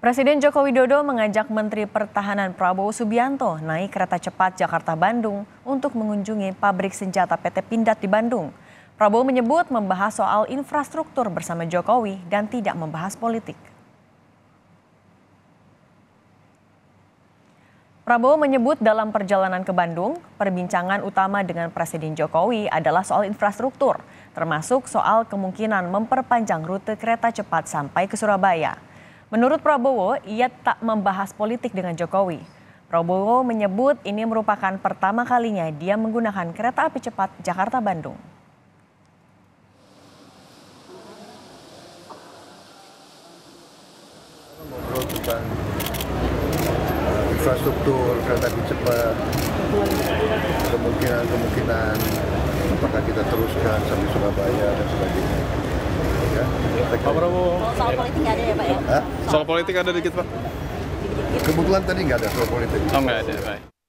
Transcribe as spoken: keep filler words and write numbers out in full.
Presiden Joko Widodo mengajak Menteri Pertahanan Prabowo Subianto naik kereta cepat Jakarta-Bandung untuk mengunjungi pabrik senjata P T Pindad di Bandung. Prabowo menyebut membahas soal infrastruktur bersama Jokowi dan tidak membahas politik. Prabowo menyebut dalam perjalanan ke Bandung, perbincangan utama dengan Presiden Jokowi adalah soal infrastruktur, termasuk soal kemungkinan memperpanjang rute kereta cepat sampai ke Surabaya. Menurut Prabowo, ia tak membahas politik dengan Jokowi. Prabowo menyebut ini merupakan pertama kalinya dia menggunakan kereta api cepat Jakarta-Bandung. Ngobrol tentang infrastruktur kereta api cepat, kemungkinan-kemungkinan apakah kita teruskan sampai Surabaya dan sebagainya. Pak Prabowo, soal politik ada ya Pak ya? Hah? Soal politik ada dikit Pak? Kebetulan tadi nggak ada soal politik. Oh nggak ada, Pak.